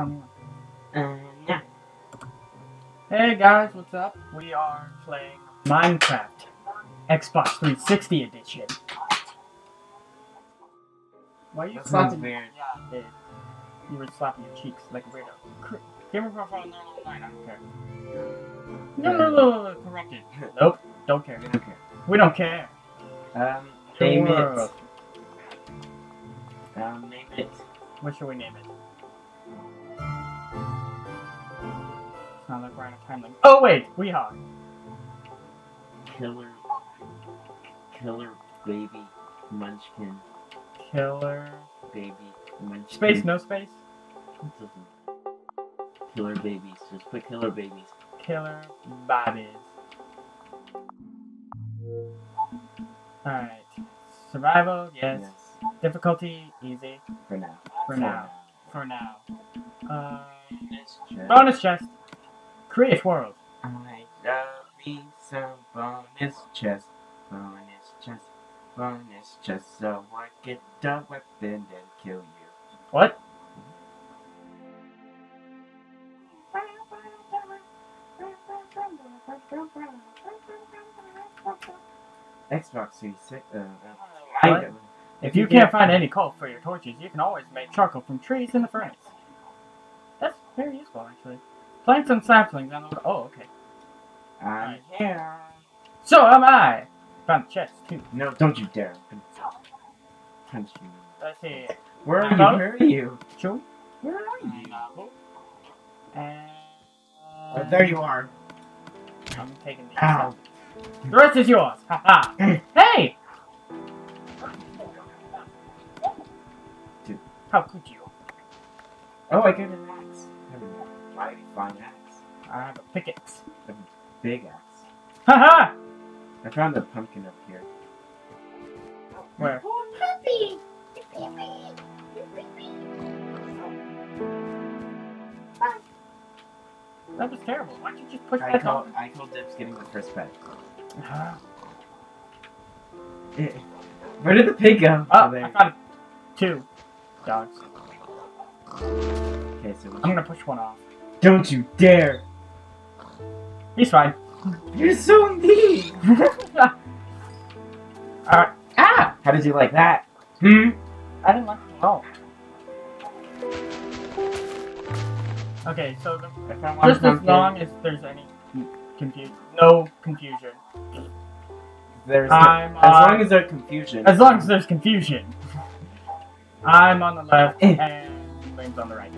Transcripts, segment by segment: coming up. And yeah. Hey guys, what's up? We are playing Minecraft Xbox 360 Edition. Why are you slapping? Yeah, I did. You were slapping your cheeks like a weirdo. Camera profile normal line, I don't care. No, corrected. Nope, don't care. We don't care. We don't care. Name it. Name it. What should we name it? It's not like we're on a time limit. Oh wait, we are. Killer baby munchkin. Killer baby munchkin. Space, no space. Killer babies. Just put killer babies. Killer bodies. Alright. Survival, yes. Difficulty, easy. For now. Bonus chest. Create world. I love me some bonus chest. So I get a weapon and kill you. What? Xbox 360. If you can't find any coal for your torches, you can always make charcoal from trees in the furnace. That's very useful, actually. Plant some saplings on the. Oh, okay. I'm here. So am I. Found the chest too. No, don't you dare. Punch you. Let's see. Where are you? Where are you? Joe? Where are you? And there you are. I'm taking these. Ow. The rest is yours. Ha ha. Hey. Dude. How could you? Oh, I got an axe. Why did you find an axe? I have a pickaxe. A big axe. Ha ha. I found a pumpkin up here. Where? Oh, puppy. That was terrible. Why don't you just push that off? I call Dibs getting the first pet. Where did the pig go? Oh, there. I got two dogs. Okay, so I'm gonna push one off. Don't you dare! He's fine. You're so mean! Alright. Ah! How did you like that? Hmm? I didn't like it at all. Okay, so just as long as there's any confusion, no confusion. There's as long as there's confusion. As long as there's confusion. I'm on the left and Lane's on the right.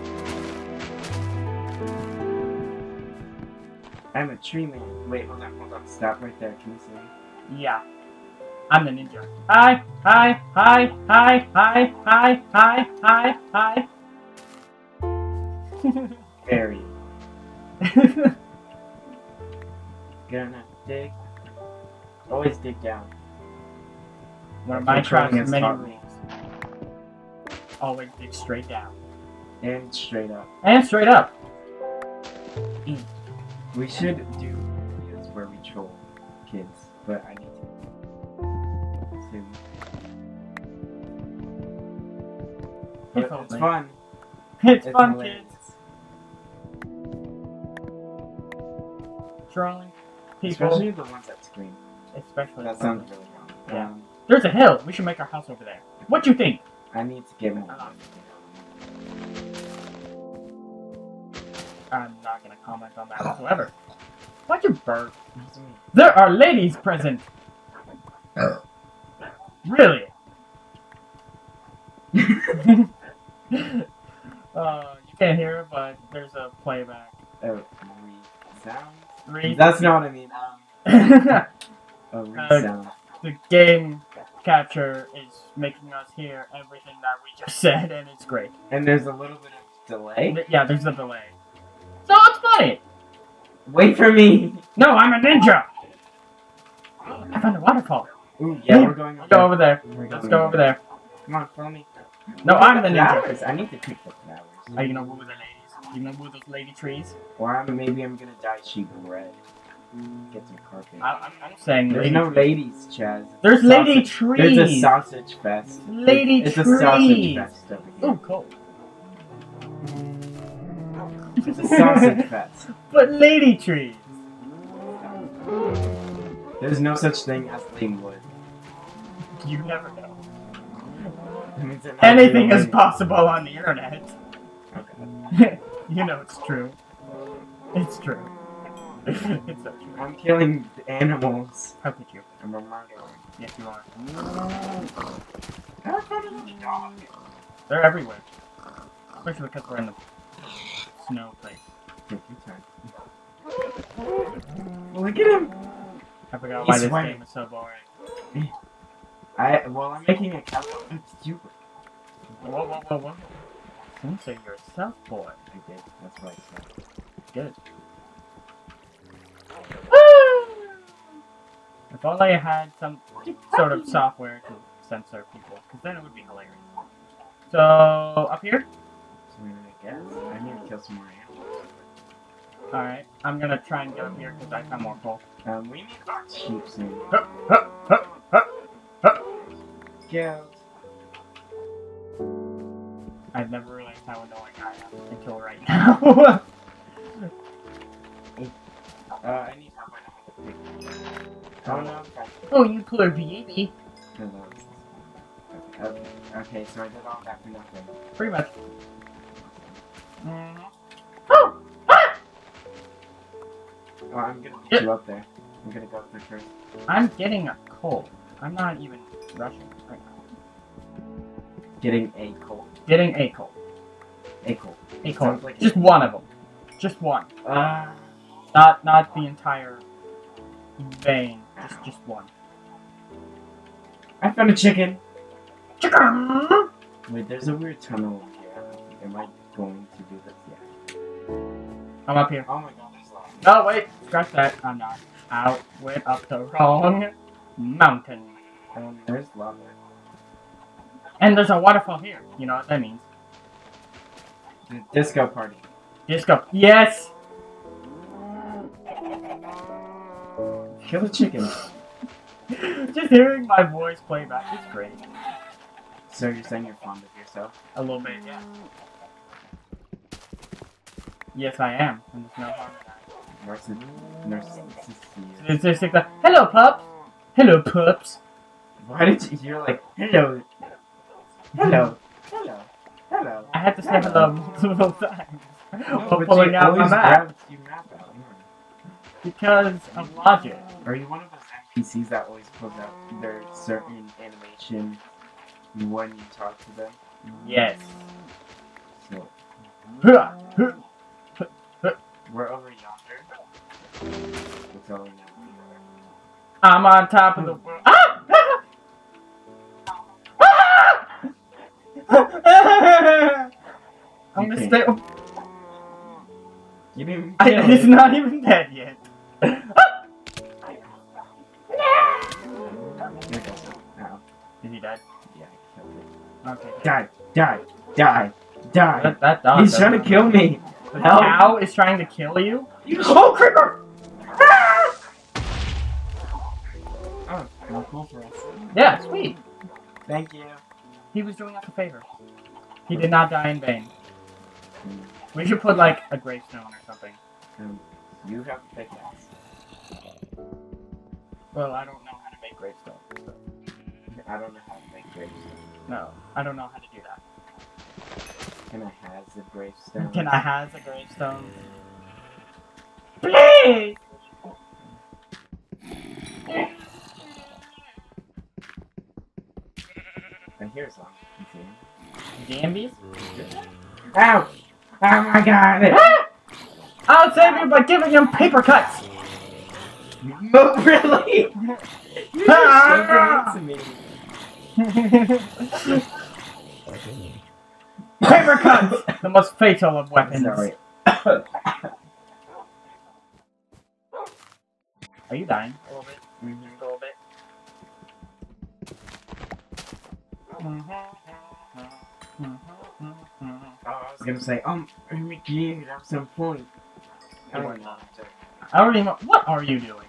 I'm a tree man. Wait, hold on, stop right there. Can you see me? Yeah, I'm the ninja. Hi. Very. Gonna dig. Always dig down. One of my Minecraft's many rules. Always dig straight down. And straight up. We should do videos where we troll kids, but I need to soon. It's fun. It's fun, kids. Drawing people. Especially the ones that scream. Especially that sounds really wrong. Yeah. There's a hill. We should make our house over there. What do you think? I need to give him a lot. I'm not gonna comment on that whatsoever. Why'd you burp? There are ladies present. Really? You can't hear it, but there's a playback. Oh, sound. That's not what I mean. The game capture is making us hear everything that we just said, and it's great. And there's a little bit of delay? Yeah, there's a delay. So it's funny! Wait for me! No, I'm a ninja! I found a waterfall. Ooh, yeah, we're going over there. Go over there. Let's go over there. Come on, follow me. No, I'm the ninja. I need to pick the flowers. Are you gonna woo the lady? You know who those lady trees? Or maybe I'm gonna dye sheep red. Get some carpet. I'm saying there's no ladies, Chaz. There's lady trees. There's a sausage fest. Lady trees. It's a sausage fest over here. Ooh, cool. It's a sausage fest. But lady trees! There's no such thing as lame wood. You never know. Anything is possible on the internet. Okay. You know it's true. It's true. It's so true. I'm killing animals. How could you? I'm a murderer. Yes, you are. How about the dog? They're everywhere. Especially because we're in the snow place. Take your time. Look at him! I forgot why this game is so boring. I'm making a couple of stupid. Whoa. You say you're a self boy. I did. That's what I said. Good. If only I had some sort of software to censor people, because then it would be hilarious. So, up here? So I guess I'm gonna kill some more animals. Alright, I'm gonna try and get up here because I have more coal. We need our sheep soon. Go. I've never realized how annoying I am until right now. I need help right now. Oh no. Oh, you poor baby. Okay, so I did all that for nothing. Pretty much. Oh! Ah! Oh, I'm gonna put you up there. I'm gonna go up there first. I'm getting a coal. I'm not even rushing right now. Getting a coal. Getting a coal. A coal. A coal. Like just one of them. Just one. Not the entire vein. Just one. I found a chicken. Chicken! Wait, there's a weird tunnel here. Am I going to do this? Yeah. I'm up here. Oh my god, there's lava. No, wait. Scratch that. I'm not. I went up the wrong mountain. There's lava. And there's a waterfall here. You know what that means. The disco party. Disco. Yes! Kill the chicken. Just hearing my voice play back is great. So you're saying you're fond of yourself? A little bit, yeah. Yes, I am. And there's no harm in that. Narcissistic. Hello, pups! Hello, pups! Why did you... You're like, hello... Hello. Hello. Hello. I had to say hello multiple times while pulling out my map. Because of logic. Are you one of those NPCs that always pulls out their certain animation when you talk to them? Yes. So. We're over yonder. It's only now. I'm on top of the world. Ah! I'm gonna stay. You didn't. He's not even dead yet. Is he dead? Yeah, I killed him. Okay. Die! That dog. He's trying to kill me. The cow is trying to kill you. Oh, creeper! Ah! Oh, well, cool for us. Yeah, sweet. Thank you. He was doing us a favor. He did not die in vain. We should put, like, a gravestone or something. You have a pickaxe. Well, I don't know how to make gravestones. So. I don't know how to make gravestones. No, I don't know how to do that. Can I has a gravestone? Can I has a gravestone? Please! I hear a song. Gambies? Ow! Oh my god! Ah! I'll save you by giving him paper cuts! No, really? You're so mean to me. Paper cuts! The most fatal of weapons. Sorry. Are you dying? A little bit. Mm-hmm. A little bit. Mm-hmm. I was gonna say, McGee, that's some point. I don't even know. What are you doing?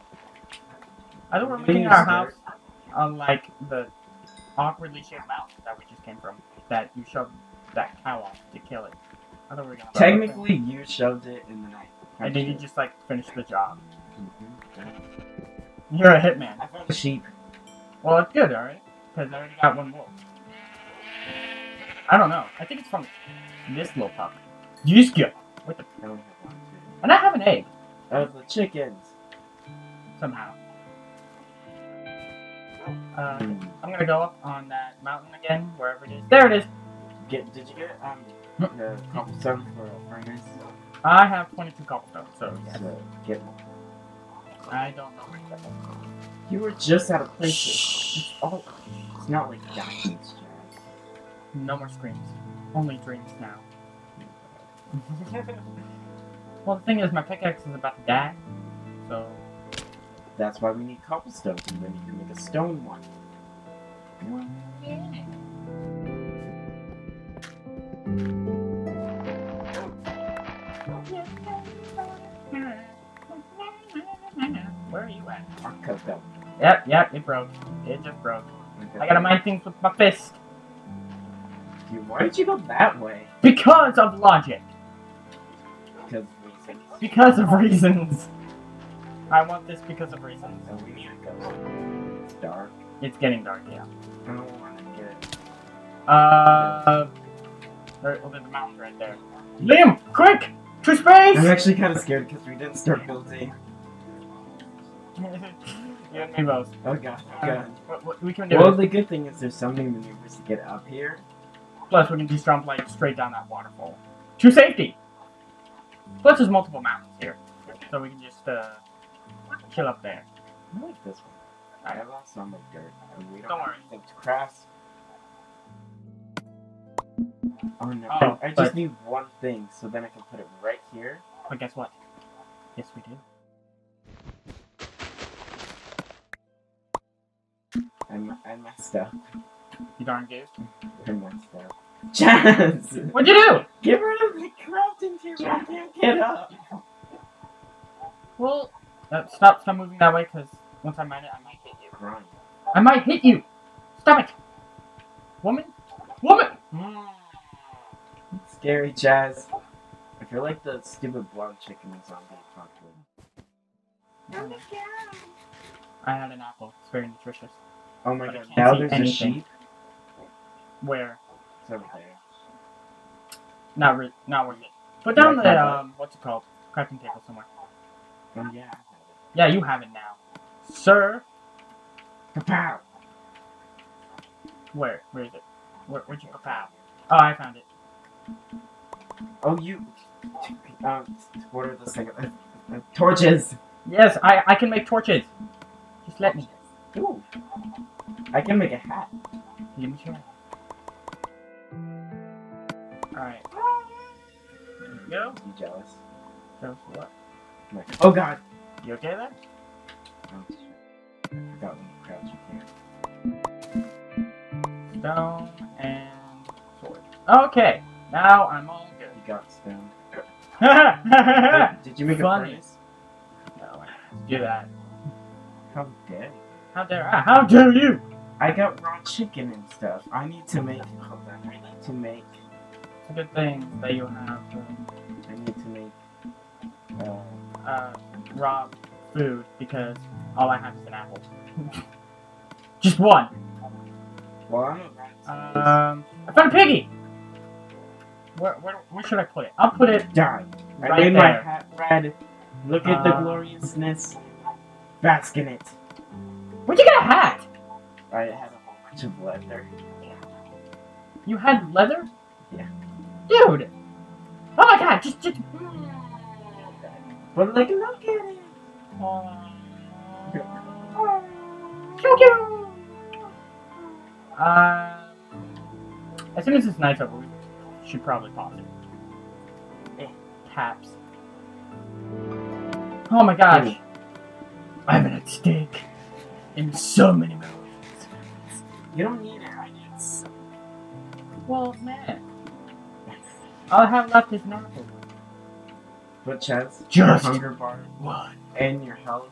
I don't remember making our house on, like, the awkwardly shaped mountain that we just came from. That you shoved that cow off to kill it. I thought we were gonna technically, you shoved it in the night. I did. You just like finish the job. Mm-hmm. You're a hitman. I found a sheep. Well, it's good, alright? Because I already got one wolf. I don't know. I think it's from this little puppy. You just get. What the? I don't have one, too. And I have an egg. That was the chickens. Somehow. I'm gonna go up on that mountain again, wherever it is. There it is! Did you get the cobblestone for a furnace? I have 22 cobblestone, so yeah. So, get one. I don't know where to get one. You were just out of places. Shh. Oh, it's not like diamonds, Jack. No more screams. Only dreams now. Well, the thing is, my pickaxe is about to die, so... That's why we need cobblestone, and then you can make a stone one. Yeah. Where are you at? Cobblestone. Yep, it broke. It just broke. Okay. I gotta mine things with my fist. Dude, why did you go that way? Because of logic. Because of reasons. Because of reasons. I want this because of reasons. So we need to go. It's dark. It's getting dark, yeah. I don't want to get... There's the mountain right there. Liam! Quick! To space! I'm actually kind of scared because we didn't start building. Yeah, me both. Oh gosh, God. We can do well, the good thing is there's so many maneuvers to get up here. Plus, we can just jump, like, straight down that waterfall. To safety! Plus, there's multiple mountains here. So we can just, chill up there. I like this one. I have lost some of the dirt. And we don't worry. It's crafts. Oh no. Oh, I just need one thing, so then I can put it right here. But guess what? Yes, we do. I messed up. You darn goose. I messed up. Chance! What'd you do? Get rid of the crafting table. I can't get up. Well. Stop moving that way, because once I mine it, I might hit you. Grind. I might hit you! Stop it! Woman? Woman! Mm. It's scary, Jazz. I feel like the stupid blonde chicken is on the top of it. I had an apple. It's very nutritious. Oh my god, now there's a sheep? Where? It's over there. Not worth it. Put down the, what's it called? Crafting table somewhere. Oh yeah. Yeah, you have it now. Sir! Papow! Where? Where is it? Where'd you papow? Oh, I found it. Oh, you... what are those things? Torches! Yes, I can make torches! Just let me. Ooh! I can make a hat. Give me your hat. Alright. There we go. You jealous? Jealous of what? Oh god! You okay there? Oh, I forgot when the crowds were here. Stone and sword. Okay! Now I'm all good. You got stone. did you make a furnace? No, I didn't do that. How dare you? How dare I? How dare you? I got raw chicken and stuff. I need to make... Hold on, I need to make... It's a good thing that you have... I need to make... raw food because all I have is an apple. Just one. What? I found a piggy. Where should I put it? I'll put it. Done. Right I made there. My hat red. Look at the gloriousness. Bask in it. Where'd you get a hat? I had a whole bunch of leather. You had leather? Yeah. Dude. Oh my god! Just. But like, look at it! As soon as this night's over, we should probably pause it. Eh, taps. Oh my gosh! Hey. I haven't had steak in so many movies. You don't need it, I need some. Well, man. All I have left is nothing. But Chaz, your hunger bar, one. And your health.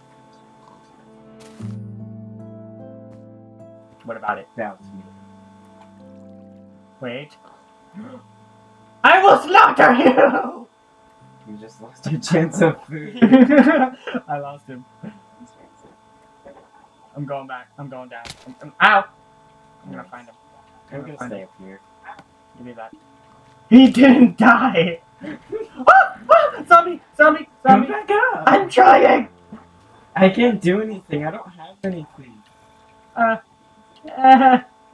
What about it? That was me. Wait. I will slaughter you! You just lost your chance of food. I lost him. I'm going back. I'm going down. Ow! I'm gonna find him. I'm gonna stay up here. Give me that. He didn't die! Oh! Oh! Zombie! Zombie! Zombie! Come back up! I'm trying! I can't do anything. I don't have anything. Well,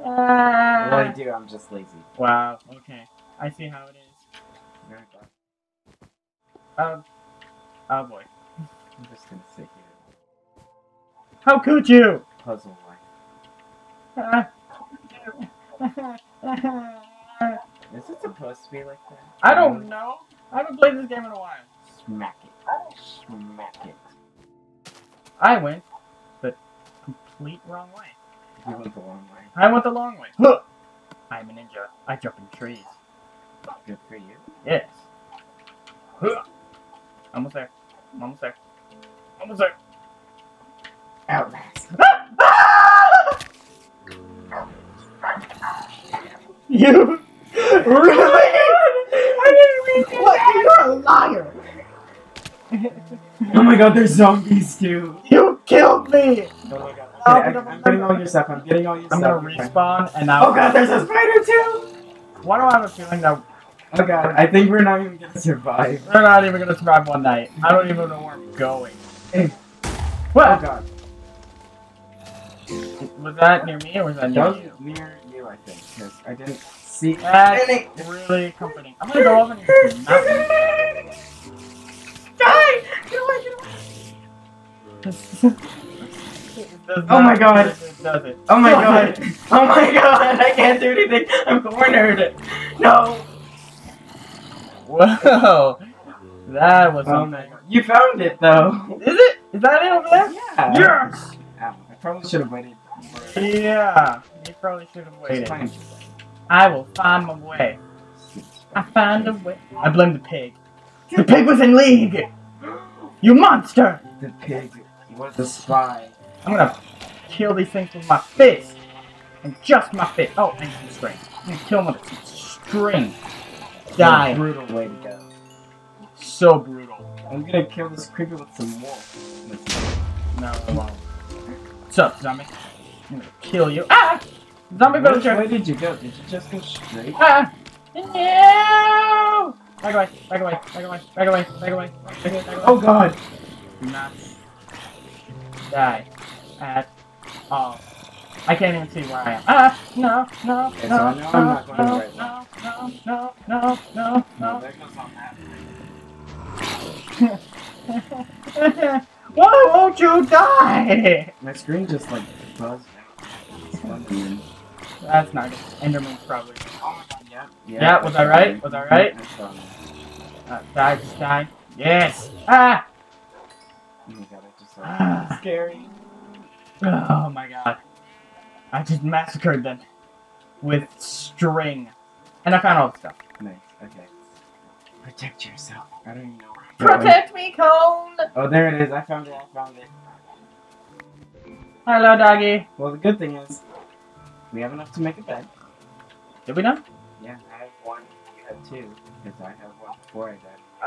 I do. I'm just lazy. Wow. Okay. I see how it is. Oh boy. I'm just gonna sit here. How could you? Puzzle life. Is it supposed to be like that? I don't know. I haven't played this game in a while. Smack it. Smack it. I went the complete wrong way. You went the long way. I went the long way. Huh. I'm a ninja. I jump in trees. Good for you. Yes. Huh. Almost there. Almost there. Almost there. Outlast. You really? Liar! Oh my god, there's zombies too! You killed me! Oh my god. I'm getting all your stuff, I'm getting all your stuff. I'm gonna respawn and now. Oh god, there's a spider too! Why do I have a feeling that. Oh god, I think we're not even gonna survive. We're not even gonna survive one night. I don't even know where I'm going. What? Oh god. Was that near me or was that near you? Near you, I think, because I didn't. See, that's really comforting. I'm gonna go over and just knock him. Die! Get away, get away! Oh my god! Oh my god! Oh my god! I can't do anything! I'm cornered! No! Whoa! That was something. You found it though! Is it? Is that it over there? Yeah! Yes! I probably should have waited. Yeah! You probably should have waited. I will find my way. I find a way. I blame the pig. The pig was in league! You monster! The pig was a spy. I'm gonna kill these things with my fist. And just my fist. Oh, and some string. I'm gonna kill them with some string. Die. What a brutal way to go. So brutal. I'm gonna kill this creeper with some wolf. No, I won't. What's up, zombie? I'm gonna kill you. Ah! Zombie villager! Where did you go? Did you just go straight? Ah! No! Back away! Back away! Back away! Back away! Back away! Back away! Oh god! Do not die at all. I can't even see where I am. Ah! No! No! No! No! No! No! No! No! No! There goes on that. Why won't you die? My screen just like buzzed. That's not good. Enderman's probably. Oh my god, yeah. Yeah, was I right? Was I right? Die, just die. Yes! Ah! Oh my god, I just saw that. Scary. Oh my god. I just massacred them with string. And I found all the stuff. Nice, okay. Protect yourself. I don't even know where I'm going. Protect me, Cone! Oh, there it is. I found it. I found it. Hello, doggy. Well, the good thing is, we have enough to make a bed. Did we not? Yeah, I have one. You have two. Because I have one before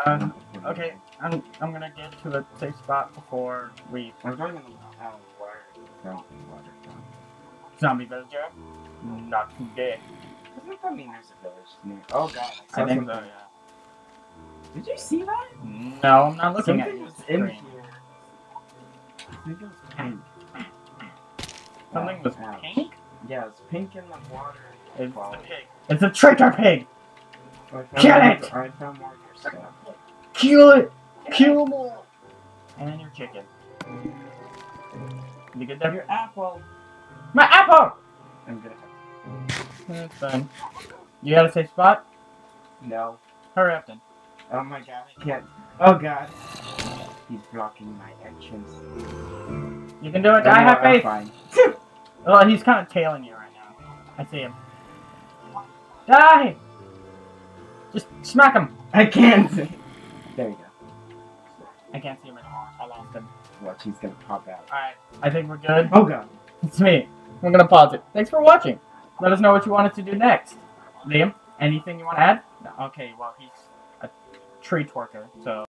I died. Okay. I'm gonna get to a safe spot before we. I'm going in the water. No, water. Zombie villager. Not today. Doesn't that mean there's a village near? Oh god. I think so. Yeah. Did you see that? No, I'm not looking at you. Something was in here. I think it was pink. Something was pink? Yeah, it's pink in the water. It's a pig. It's a traitor pig! Kill it! I found more of your stuff. Kill it! Kill them all! And then your chicken. You get that? Your apple! My apple! I'm good. That's fine. You got a safe spot? No. Hurry up then. Oh my god, I can't. Oh god. He's blocking my entrance. You can do it, I have faith! Well, he's kind of tailing you right now. I see him. Die! Just smack him! I can't! There you go. I can't see him anymore. I lost him. Watch, he's gonna pop out. Alright, I think we're good. Oh god. It's me. I'm gonna pause it. Thanks for watching. Let us know what you want us to do next. Liam, anything you want to add? Okay, well, he's a tree twerker, so.